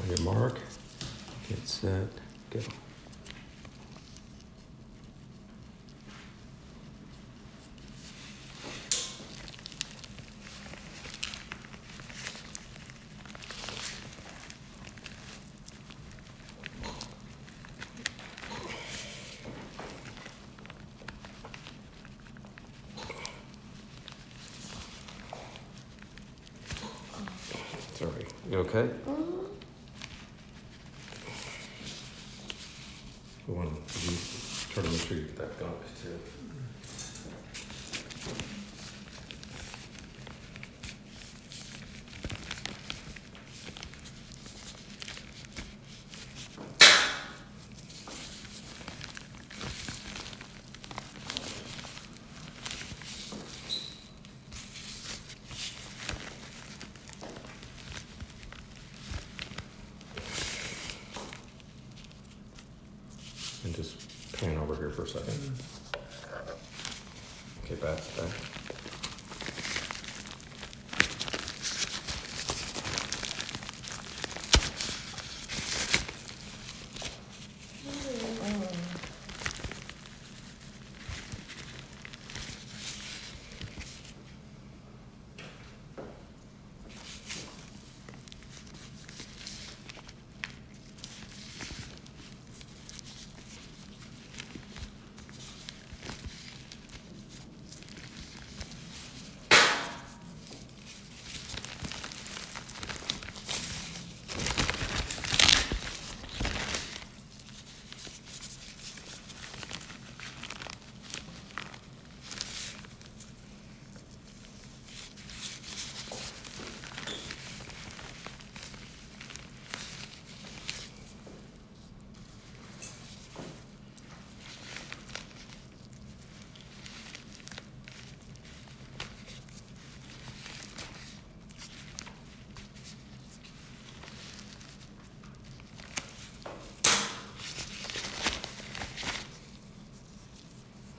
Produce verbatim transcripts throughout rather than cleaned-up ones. On your mark, get set, go. Sorry, you okay? Mm-hmm. Go on, you try to make sure you get that gunk too. And just pan over here for a second. Okay, back, back.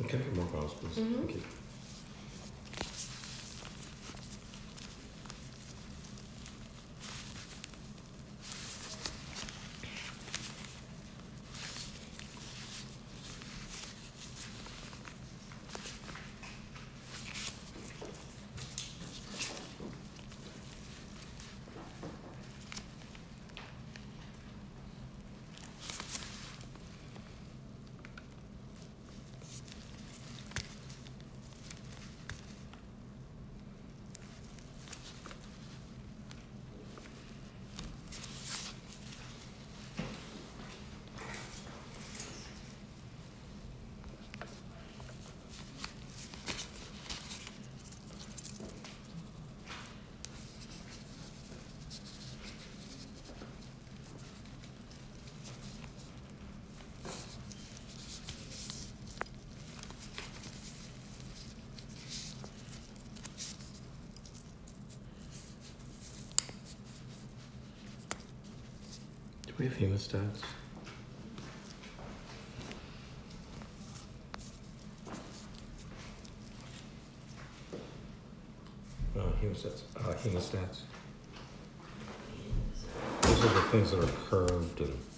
Can I get more files, please? Mm-hmm. Thank you. Do we have hemostats? Uh, hemostats. Uh, hemostats. Those are the things that are curved and